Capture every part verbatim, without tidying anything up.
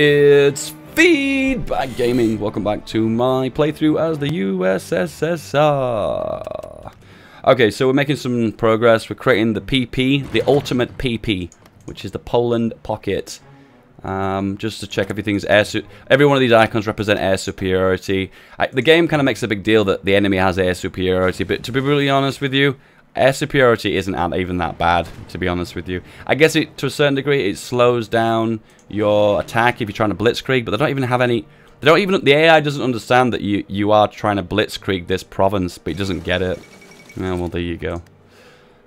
It's Feedback Gaming. Welcome back to my playthrough as the U S S R. Okay, so we're making some progress. We're creating the P P, the ultimate P P, which is the Poland pocket. Um, just to check everything's air su- every one of these icons represent air superiority. I, the game kind of makes a big deal that the enemy has air superiority, but to be really honest with you, air superiority isn't even that bad, to be honest with you. I guess it, to a certain degree, it slows down your attack if you're trying to blitzkrieg, but they don't even have any... They don't even... The A I doesn't understand that you, you are trying to blitzkrieg this province, but it doesn't get it. Oh, well, there you go.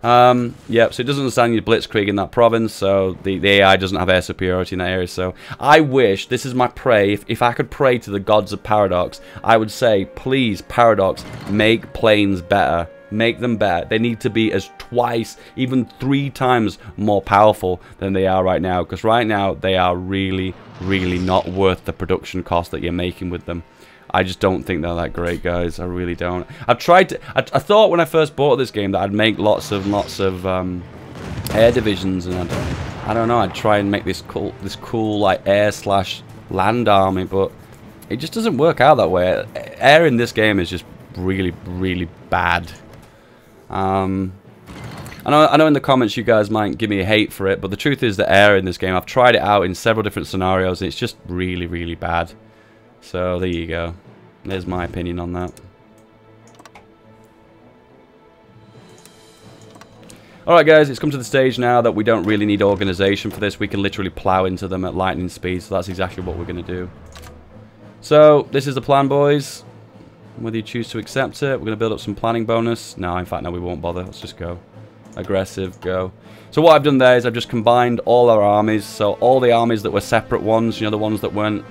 Um, yep, so it doesn't understand you blitzkrieg in that province, so the, the A I doesn't have air superiority in that area, so... I wish, this is my pray, if, if I could pray to the gods of Paradox, I would say, please, Paradox, make planes better. Make them better. They need to be as twice, even three times more powerful than they are right now. Because right now, they are really, really not worth the production cost that you're making with them. I just don't think they're that great, guys. I really don't. I've tried to... I, I thought when I first bought this game that I'd make lots and lots of um, air divisions. And I don't, I don't know. I'd try and make this cool, this cool like air slash land army. But it just doesn't work out that way. Air in this game is just really, really bad. Um, I know, I know in the comments you guys might give me hate for it, but the truth is that air in this game, I've tried it out in several different scenarios, and it's just really, really bad. So there you go. There's my opinion on that. Alright guys, it's come to the stage now that we don't really need organization for this. We can literally plow into them at lightning speed, so that's exactly what we're going to do. So, this is the plan, boys. Whether you choose to accept it, we're going to build up some planning bonus. No, in fact, no, we won't bother. Let's just go. Aggressive, go. So what I've done there is I've just combined all our armies. So all the armies that were separate ones, you know, the ones that weren't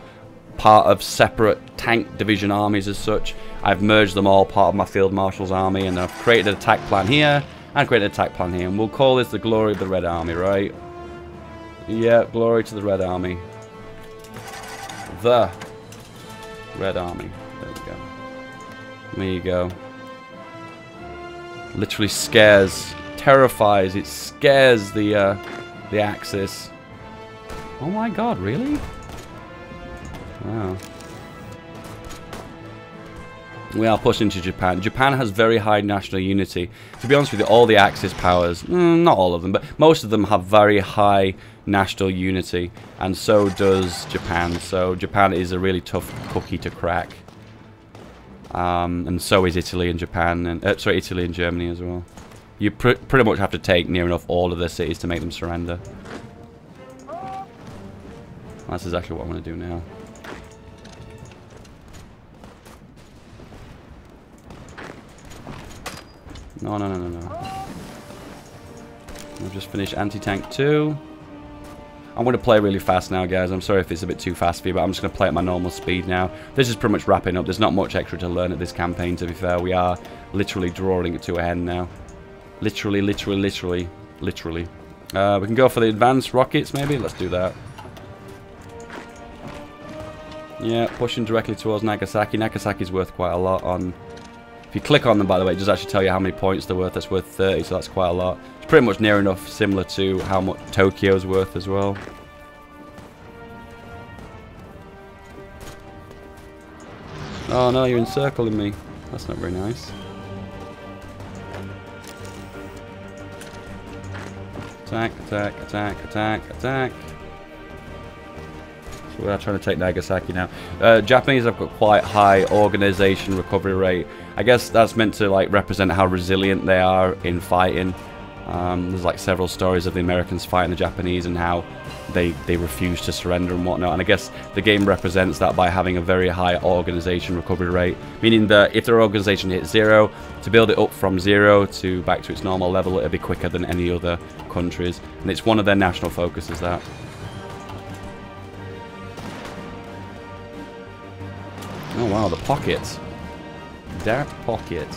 part of separate tank division armies as such, I've merged them all part of my Field Marshal's army. And I've created an attack plan here and created an attack plan here. And we'll call this the glory of the Red Army, right? Yeah, glory to the Red Army. The Red Army. There we go. There you go. Literally scares, terrifies, it scares the uh, the Axis. Oh my god, really? Wow. We are pushing to Japan. Japan has very high national unity. To be honest with you, all the Axis powers, mm, not all of them, but most of them have very high national unity. And so does Japan. So Japan is a really tough cookie to crack. Um, and so is Italy and Japan, and uh, sorry, Italy and Germany as well. You pr pretty much have to take near enough all of their cities to make them surrender. That's exactly what I want to do now. No, no, no, no, no. I've just finished anti-tank two. I'm going to play really fast now, guys. I'm sorry if it's a bit too fast for you, but I'm just going to play at my normal speed now. This is pretty much wrapping up. There's not much extra to learn at this campaign, to be fair. We are literally drawing it to a end now. Literally, literally, literally, literally. Uh, we can go for the advanced rockets, maybe? Let's do that. Yeah, pushing directly towards Nagasaki. Nagasaki's worth quite a lot on... If you click on them, by the way, it does actually tell you how many points they're worth. That's worth thirty, so that's quite a lot. It's pretty much near enough, similar to how much Tokyo's worth as well. Oh no, you're encircling me. That's not very nice. Attack, attack, attack, attack, attack. So we are trying to take Nagasaki now. Uh, Japanese have got quite high organization recovery rate. I guess that's meant to like represent how resilient they are in fighting. Um, there's like several stories of the Americans fighting the Japanese and how they they refuse to surrender and whatnot. And I guess the game represents that by having a very high organization recovery rate, meaning that if their organization hits zero, to build it up from zero to back to its normal level, it'll be quicker than any other countries. And it's one of their national focuses, that. Oh wow, the pockets. That pocket.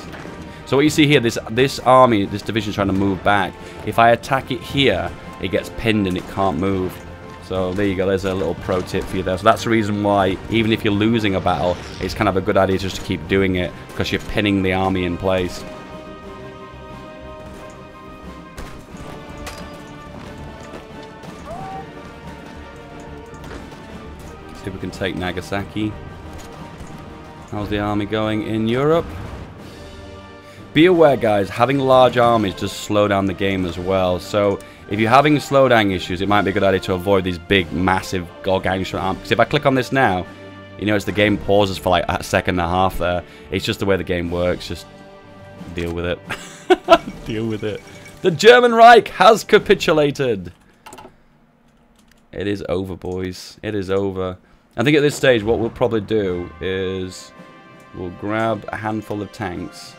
So what you see here, this this army, this division is trying to move back. If I attack it here, it gets pinned and it can't move. So there you go, there's a little pro tip for you there. So that's the reason why, even if you're losing a battle, it's kind of a good idea just to keep doing it, because you're pinning the army in place. See if we can take Nagasaki. How's the army going in Europe? Be aware, guys, having large armies does slow down the game as well. So if you're having slowdown issues, it might be a good idea to avoid these big, massive, gargantuan armies. Because if I click on this now, you know, as the game pauses for like a second and a half there. It's just the way the game works. Just deal with it. Deal with it. The German Reich has capitulated. It is over, boys. It is over. I think at this stage, what we'll probably do is we'll grab a handful of tanks.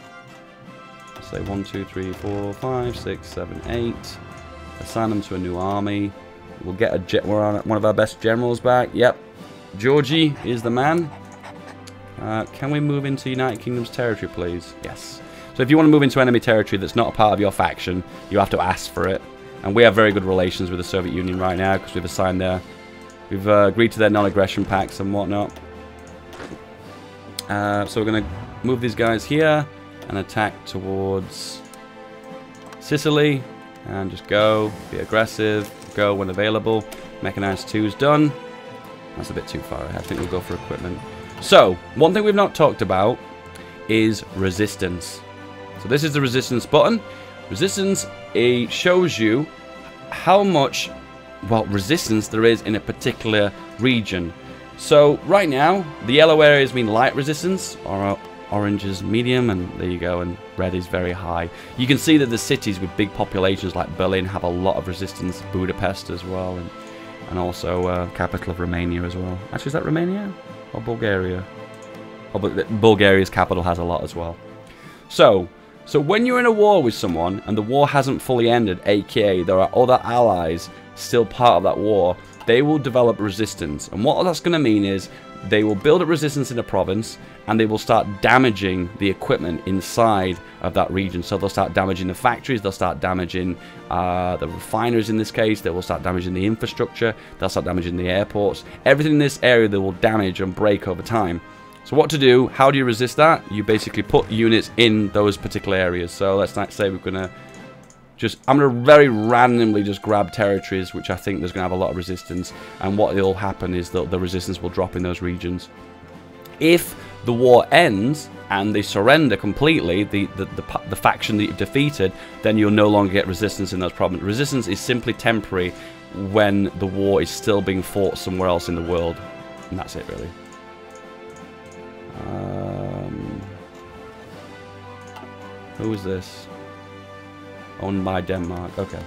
Say one, two, three, four, five, six, seven, eight. Assign them to a new army. We'll get a jet. We're on one of our best generals back. Yep, Georgie is the man. Uh, can we move into United Kingdom's territory, please? Yes. So if you want to move into enemy territory that's not a part of your faction, you have to ask for it. And we have very good relations with the Soviet Union right now because we've assigned their, we've uh, agreed to their non-aggression pacts and whatnot. Uh, so we're going to move these guys here and attack towards Sicily and just go, be aggressive, go when available. Mechanized two is done. That's a bit too far ahead. I think we'll go for equipment. So, one thing we've not talked about is resistance. So this is the resistance button. Resistance it shows you how much, well, resistance there is in a particular region. So right now, the yellow areas mean light resistance, or orange is medium, and there you go, and red is very high. You can see that the cities with big populations like Berlin have a lot of resistance, Budapest as well, and, and also uh, capital of Romania as well. Actually, is that Romania or Bulgaria? Or, Bulgaria's capital has a lot as well. So, so when you're in a war with someone and the war hasn't fully ended, aka there are other allies still part of that war, they will develop resistance. And what that's going to mean is they will build up resistance in a province and they will start damaging the equipment inside of that region. So they'll start damaging the factories, they'll start damaging uh, the refineries in this case, they will start damaging the infrastructure, they'll start damaging the airports. Everything in this area they will damage and break over time. So what to do, how do you resist that? You basically put units in those particular areas. So let's not say we're going to just... I'm going to very randomly just grab territories, which I think there's going to have a lot of resistance. And what will happen is that the resistance will drop in those regions. If the war ends and they surrender completely, the, the, the, the faction that you've defeated, then you'll no longer get resistance in those problems. Resistance is simply temporary when the war is still being fought somewhere else in the world. And that's it, really. Um, who is this? Owned by Denmark. Okay.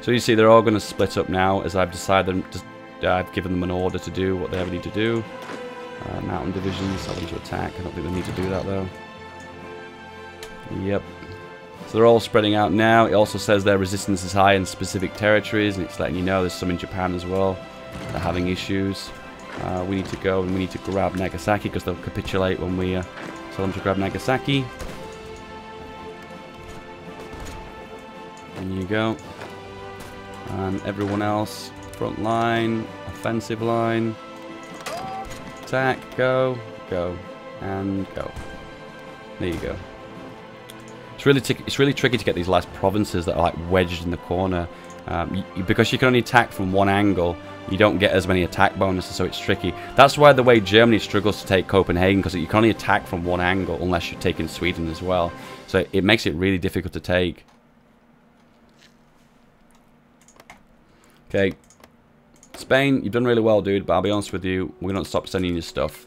So you see, they're all going to split up now, as I've decided. To, I've given them an order to do what they ever need to do. Uh, mountain divisions. I want to attack. I don't think they need to do that though. Yep. So they're all spreading out now. It also says their resistance is high in specific territories, and it's letting you know there's some in Japan as well. They're having issues. Uh, we need to go and we need to grab Nagasaki because they'll capitulate when we uh, tell them to grab Nagasaki. And you go. And everyone else, front line, offensive line, attack, go, go, and go. There you go. It's really it's really tricky to get these last provinces that are like wedged in the corner. Um, you, because you can only attack from one angle, you don't get as many attack bonuses, so it's tricky. That's why the way Germany struggles to take Copenhagen, because you can only attack from one angle unless you're taking Sweden as well. So it, it makes it really difficult to take. Okay. Spain, you've done really well, dude, but I'll be honest with you, we're going to stop sending you stuff.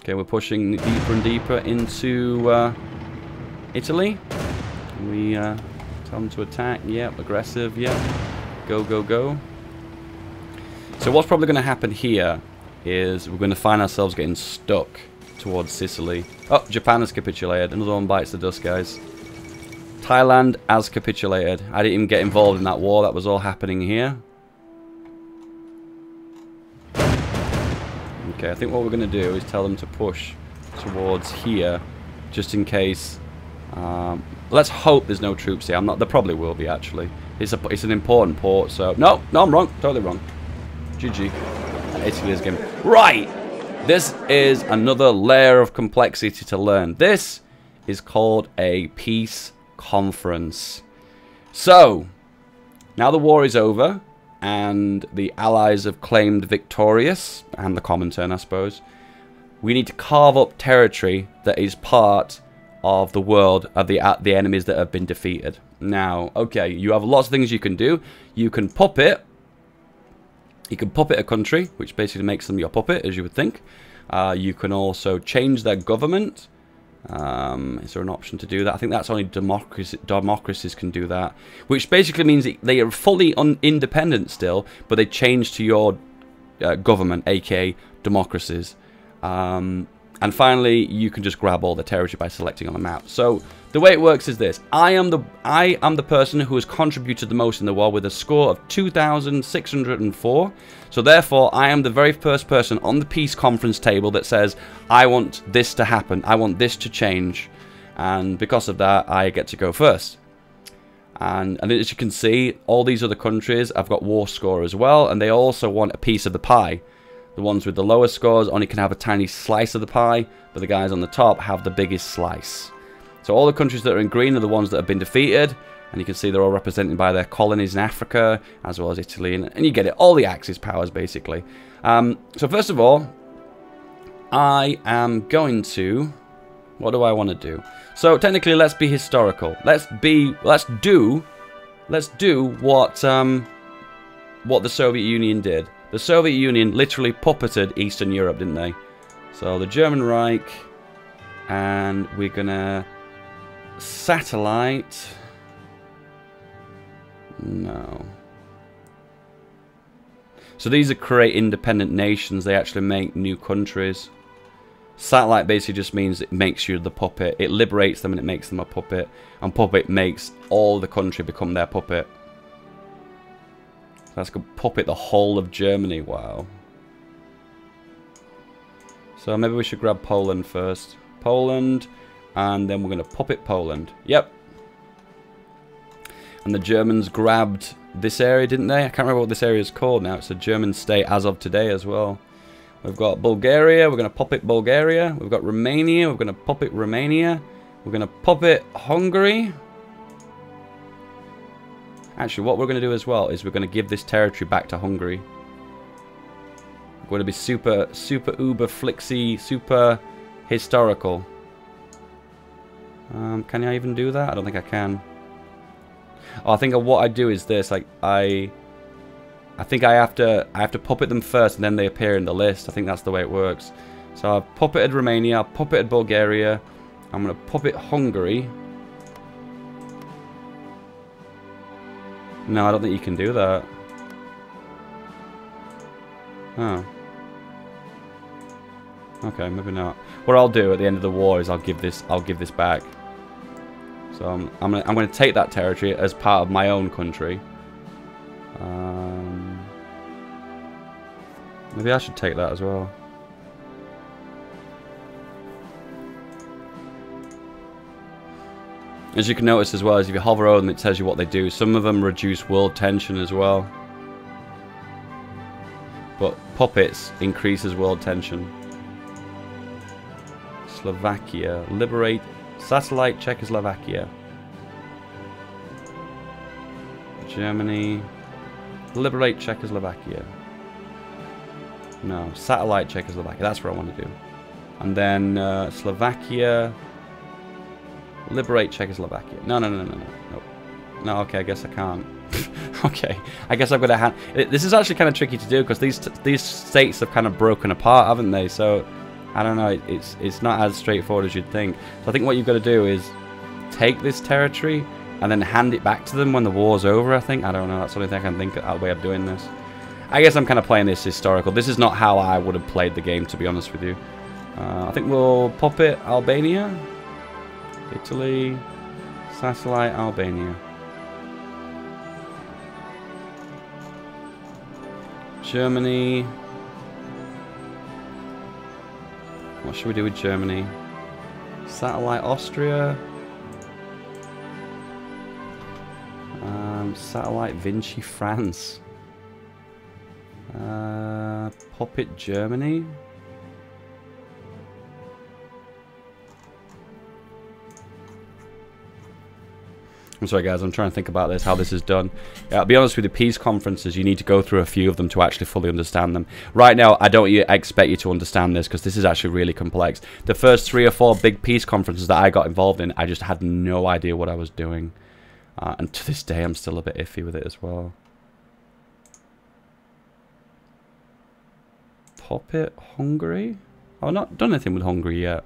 Okay, we're pushing deeper and deeper into uh, Italy. We... Uh, Tell them to attack, yep, aggressive, yep. Go, go, go. So what's probably going to happen here is we're going to find ourselves getting stuck towards Sicily. Oh, Japan has capitulated. Another one bites the dust, guys. Thailand has capitulated. I didn't even get involved in that war. That was all happening here. Okay, I think what we're going to do is tell them to push towards here just in case... Um, let's hope there's no troops here. I'm not. There probably will be, actually. It's a. It's an important port. So no, no, I'm wrong. Totally wrong. G G. Italy is game. Right. This is another layer of complexity to learn. This is called a peace conference. So now the war is over. and the Allies have claimed victorious, and the Comintern, I suppose, we need to carve up territory that is part of the world of the, the enemies that have been defeated. Now, okay, you have lots of things you can do. You can puppet. You can puppet a country, which basically makes them your puppet, as you would think. Uh, you can also change their government. Um, is there an option to do that? I think that's only democracy, democracies can do that. Which basically means they are fully un independent still, but they change to your uh, government, aka democracies. Um, and finally, you can just grab all the territory by selecting on the map. So the way it works is this: I am the I am the person who has contributed the most in the war with a score of two thousand six hundred four. So therefore, I am the very first person on the peace conference table that says, I want this to happen, I want this to change, and because of that, I get to go first. And, and as you can see, all these other countries have got war score as well, and they also want a piece of the pie. The ones with the lowest scores only can have a tiny slice of the pie, but the guys on the top have the biggest slice. So all the countries that are in green are the ones that have been defeated, and you can see they're all represented by their colonies in Africa, as well as Italy, and, and you get it, all the Axis powers, basically. Um, so first of all, I am going to... What do I want to do? So technically, let's be historical. Let's be... Let's do... Let's do what, um, what the Soviet Union did. The Soviet Union literally puppeted Eastern Europe, didn't they? So the German Reich, and we're gonna satellite. No. So these are create independent nations. They actually make new countries. Satellite basically just means it makes you the puppet. It liberates them and it makes them a puppet. And puppet makes all the country become their puppet. That's going to puppet the whole of Germany, wow. So maybe we should grab Poland first. Poland, and then we're going to puppet Poland. Yep. And the Germans grabbed this area, didn't they? I can't remember what this area is called now. It's a German state as of today as well. We've got Bulgaria, we're going to puppet Bulgaria. We've got Romania, we're going to puppet Romania. We're going to puppet Hungary. Actually, what we're going to do as well is we're going to give this territory back to Hungary. We're going to be super, super uber flixy, super historical. Um, can I even do that? I don't think I can. Oh, I think what I do is this: like I, I think I have to, I have to puppet them first, and then they appear in the list. I think that's the way it works. So I've puppeted Romania, I've puppeted Bulgaria. I'm going to puppet Hungary. No, I don't think you can do that. Oh. Okay, maybe not. What I'll do at the end of the war is I'll give this I'll give this back. So I'm I'm gonna, I'm gonna take that territory as part of my own country. Um, maybe I should take that as well. As you can notice as well, as if you hover over them, it tells you what they do. Some of them reduce world tension as well. But puppets increases world tension. Slovakia. Liberate satellite Czechoslovakia. Germany. Liberate Czechoslovakia. No, satellite Czechoslovakia. That's what I want to do. And then uh, Slovakia... Liberate Czechoslovakia. No, no, no, no, no, nope. No, okay, I guess I can't. Okay, I guess I've got a hand. This is actually kind of tricky to do because these t these states have kind of broken apart, haven't they? So I don't know. It's it's not as straightforward as you'd think. So I think what you've got to do is take this territory and then hand it back to them when the war's over. I think I don't know. That's the only thing I can think of, a way of doing this. I guess I'm kind of playing this historical. This is not how I would have played the game, to be honest with you. Uh, I think we'll puppet Albania. Italy, satellite, Albania. Germany. What should we do with Germany? Satellite, Austria. Um, satellite, Vinci, France. Uh, puppet, Germany. I'm sorry, guys, I'm trying to think about this, how this is done. Yeah, I'll be honest with you, peace conferences, you need to go through a few of them to actually fully understand them. Right now, I don't expect you to understand this because this is actually really complex. The first three or four big peace conferences that I got involved in, I just had no idea what I was doing. Uh, and to this day, I'm still a bit iffy with it as well. Pop it, Hungary? I've not done anything with Hungary yet.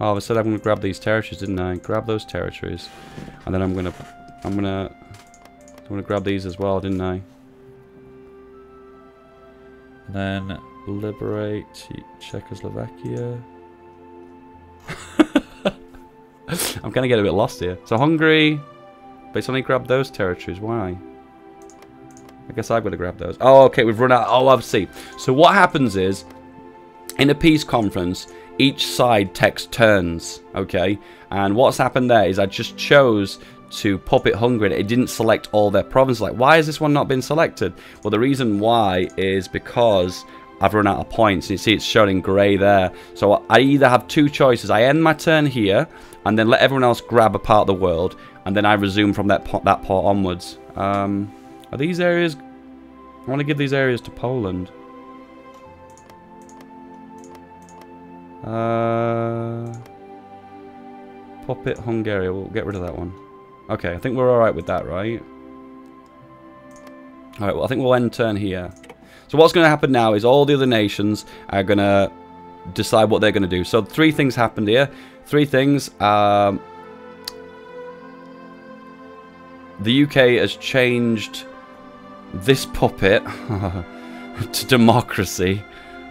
Oh, I said I'm gonna grab these territories, didn't I? Grab those territories, and then I'm gonna, I'm gonna, I'm gonna grab these as well, didn't I? And then liberate Czechoslovakia. I'm gonna get a bit lost here. So Hungary, but it's only grabbed those territories. Why? I guess I've got to grab those. Oh, okay, we've run out. Oh, I see. So what happens is, in a peace conference, each side takes turns, okay? And what's happened there is I just chose to puppet Hungary. It didn't select all their provinces. Like, why has this one not been selected? Well, the reason why is because I've run out of points. You see it's shown in grey there. So I either have two choices. I end my turn here and then let everyone else grab a part of the world, and then I resume from that, po that part onwards. Um, are these areas... I want to give these areas to Poland. Uh, Puppet Hungary. We'll get rid of that one. Okay, I think we're alright with that, right? Alright, well, I think we'll end turn here. So what's going to happen now is all the other nations are going to decide what they're going to do. So three things happened here. Three things. Um, the U K has changed this puppet to democracy.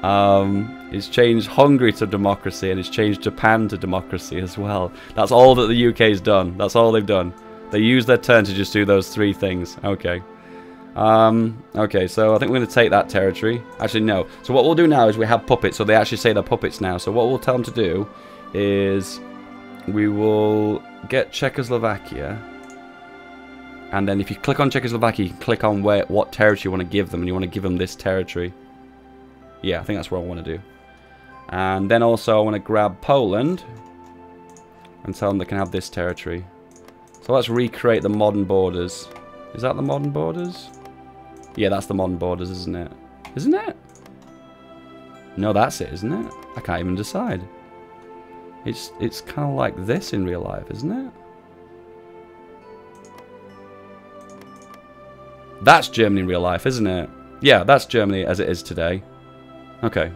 Um, it's changed Hungary to democracy, and it's changed Japan to democracy as well. That's all that the U K's done. That's all they've done. They used their turn to just do those three things. Okay. Um, okay, so I think we're going to take that territory. Actually, no. So what we'll do now is we have puppets, so they actually say they're puppets now. So what we'll tell them to do is we will get Czechoslovakia, and then if you click on Czechoslovakia, you can click on where, what territory you want to give them, and you want to give them this territory. Yeah, I think that's what I want to do. And then also I want to grab Poland and tell them they can have this territory. So let's recreate the modern borders. Is that the modern borders? Yeah, that's the modern borders, isn't it? Isn't it? No, that's it, isn't it? I can't even decide. It's, it's kind of like this in real life, isn't it? That's Germany in real life, isn't it? Yeah, that's Germany as it is today. Okay.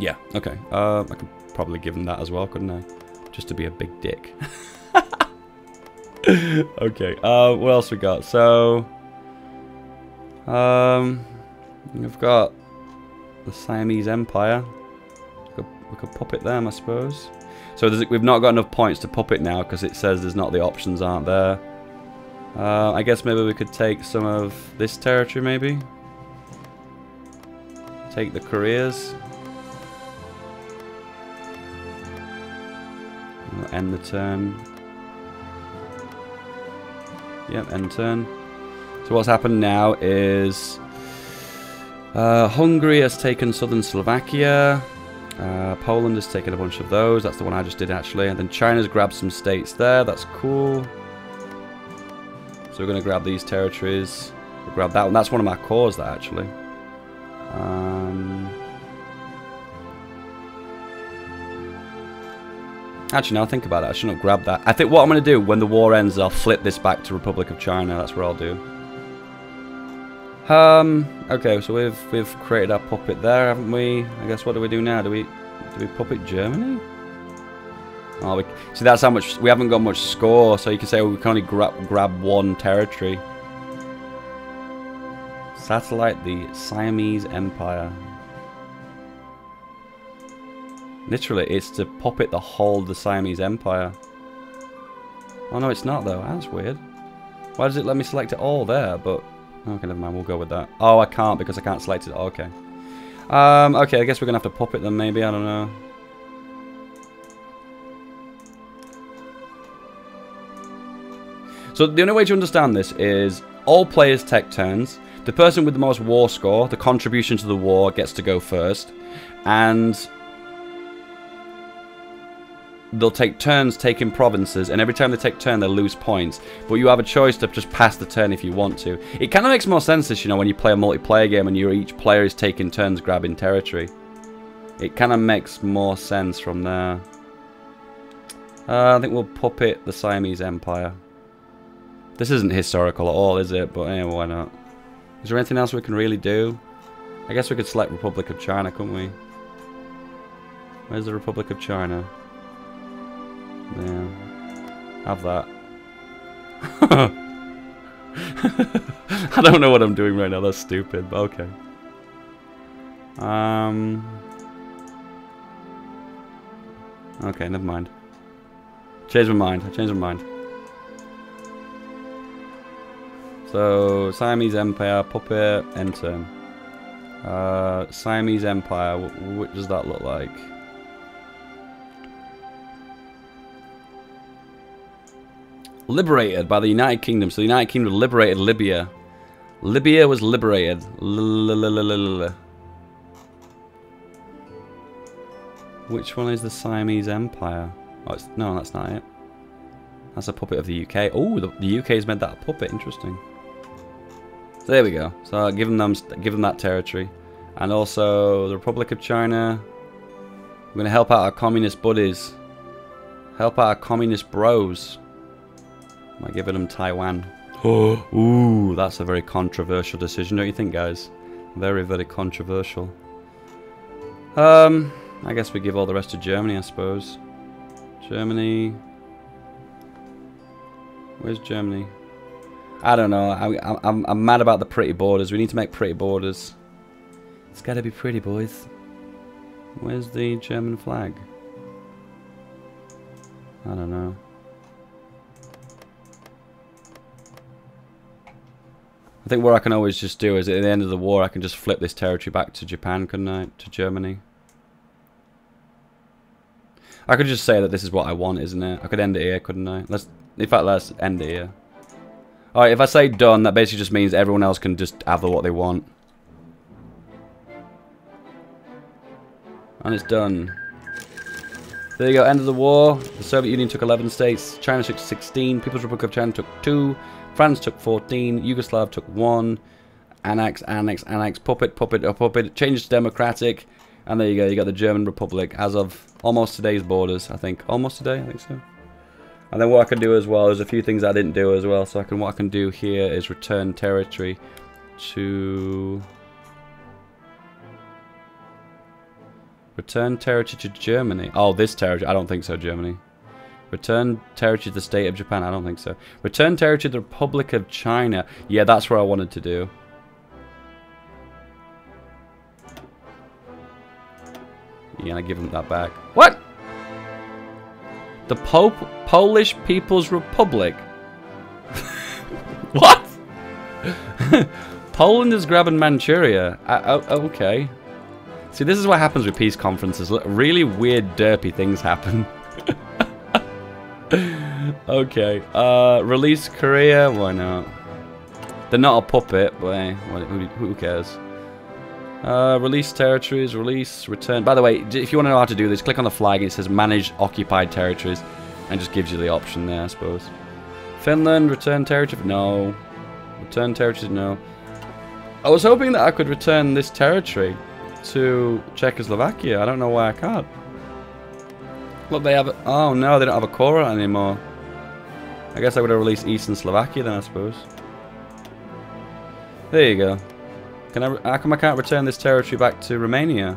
Yeah, okay. Uh, I could probably give them that as well, couldn't I? Just to be a big dick. Okay, uh, what else we got? So, um, we've got the Siamese Empire. We could, we could puppet them, I suppose. So there's, we've not got enough points to puppet now because it says there's not the options aren't there. Uh, I guess maybe we could take some of this territory, maybe. Take the Koreas. We'll end the turn. Yep, end turn. So what's happened now is uh, Hungary has taken southern Slovakia. Uh, Poland has taken a bunch of those. That's the one I just did actually. And then China's grabbed some states there. That's cool. So we're going to grab these territories. We'll grab that one. That's one of my cores, that actually. Um, actually, now I think about it, I shouldn't have grabbed that. I think what I'm going to do when the war ends, I'll flip this back to Republic of China. That's what I'll do. Um. Okay, so we've we've created our puppet there, haven't we? I guess what do we do now? Do we do we puppet Germany? Oh, we, see, that's how much we haven't got much score. So you can say well, we can only grab grab one territory. Satellite the Siamese Empire. Literally, it's to puppet the whole of the Siamese Empire. Oh no, it's not though. That's weird. Why does it let me select it all there? But okay, never mind. We'll go with that. Oh, I can't because I can't select it. Oh, okay. Um. Okay. I guess we're gonna have to puppet them. Maybe I don't know. So the only way to understand this is all players take turns. The person with the most war score, the contribution to the war, gets to go first. And they'll take turns taking provinces, and every time they take turn, they'll lose points. But you have a choice to just pass the turn if you want to. It kind of makes more sense, as you know, when you play a multiplayer game and you're, each player is taking turns grabbing territory. It kind of makes more sense from there. Uh, I think we'll puppet the Siamese Empire. This isn't historical at all, is it? But anyway, why not? Is there anything else we can really do? I guess we could select Republic of China, couldn't we? Where's the Republic of China? Yeah. Have that. I don't know what I'm doing right now, that's stupid, but okay. Um... Okay, never mind. Change my mind, I changed my mind. So, Siamese Empire, puppet, end turn. Uh, Siamese Empire, what, what does that look like? Liberated by the United Kingdom. So the United Kingdom liberated Libya. Libya was liberated. L-l-l-l-l-l-l. Which one is the Siamese Empire? Oh, it's, no, that's not it. That's a puppet of the U K. Oh, the, the U K has made that a puppet. Interesting. So there we go. So I'll give them, give them that territory. And also the Republic of China. We're going to help out our communist buddies. Help out our communist bros. By giving them Taiwan. Oh, ooh, that's a very controversial decision, don't you think, guys? Very, very controversial. Um, I guess we give all the rest to Germany, I suppose. Germany. Where's Germany? I don't know. I, I, I'm, I'm mad about the pretty borders. We need to make pretty borders. It's got to be pretty, boys. Where's the German flag? I don't know. I think what I can always just do is at the end of the war I can just flip this territory back to Japan, couldn't I? To Germany. I could just say that this is what I want, isn't it? I could end it here, couldn't I? Let's, in fact, let's end it here. Alright, if I say done, that basically just means everyone else can just have what they want. And it's done. There you go, end of the war. The Soviet Union took eleven states. China took sixteen. People's Republic of China took two. France took fourteen, Yugoslav took one, annex, annex, annex, puppet, puppet, puppet, change to democratic, and there you go, you got the German Republic as of almost today's borders, I think. Almost today, I think so. And then what I can do as well, there's a few things I didn't do as well, so I can what I can do here is return territory to... Return territory to Germany. Oh, this territory, I don't think so, Germany. Return territory to the state of Japan. I don't think so. Return territory to the Republic of China. Yeah, that's what I wanted to do. Yeah, I give them that back. What? The Pope Polish People's Republic. What? Poland is grabbing Manchuria. Uh, okay. See, this is what happens with peace conferences. Really weird, derpy things happen. Okay, uh, release Korea, why not? They're not a puppet, but eh, who, who cares? Uh, release territories, release, return. By the way, if you want to know how to do this, click on the flag, it says manage occupied territories, and just gives you the option there, I suppose. Finland, return territory, no. Return territories, no. I was hoping that I could return this territory to Czechoslovakia, I don't know why I can't. Look, they have... A, oh, no, they don't have a Korea anymore. I guess I would have released Eastern Slovakia then, I suppose. There you go. Can I, how come I can't return this territory back to Romania?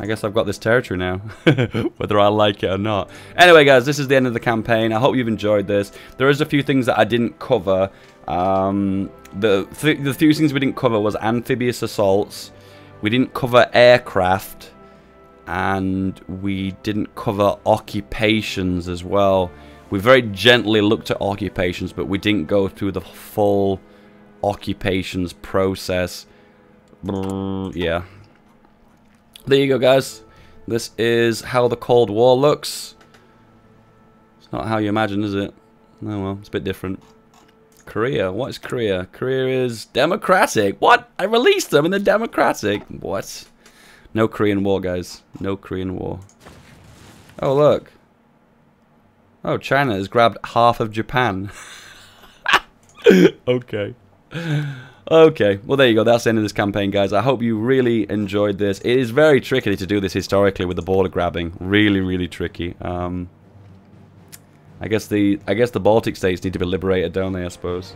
I guess I've got this territory now. Whether I like it or not. Anyway, guys, this is the end of the campaign. I hope you've enjoyed this. There is a few things that I didn't cover. Um, the, th the few things we didn't cover was amphibious assaults. We didn't cover aircraft. And we didn't cover occupations as well. We very gently looked at occupations, but we didn't go through the full occupations process. Yeah. There you go, guys. This is how the Cold War looks. It's not how you imagine, is it? No, well, it's a bit different. Korea. What is Korea? Korea is democratic. What? I released them and they're democratic. What? No Korean War, guys. No Korean War. Oh, look. Oh, China has grabbed half of Japan. Okay. Okay, well there you go, that's the end of this campaign, guys. I hope you really enjoyed this. It is very tricky to do this historically with the border grabbing. Really, really tricky. Um, I guess the I guess the Baltic states need to be liberated, don't they, I suppose.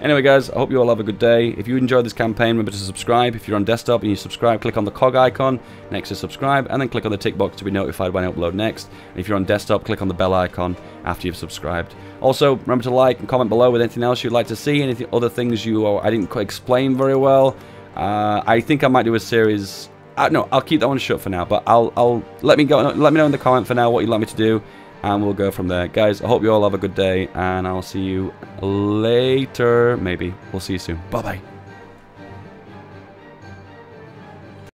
Anyway, guys, I hope you all have a good day. If you enjoyed this campaign, remember to subscribe. If you're on desktop and you subscribe, click on the cog icon next to subscribe, and then click on the tick box to be notified when I upload next. And if you're on desktop, click on the bell icon after you've subscribed. Also, remember to like and comment below with anything else you'd like to see, anything other things you or I didn't quite explain very well. Uh, I think I might do a series. Uh, no, I'll keep that one shut for now. But I'll I'll let me go. Let me know in the comment for now what you'd like me to do, and we'll go from there, guys. I hope you all have a good day, and I'll see you later. Maybe we'll see you soon. Bye bye.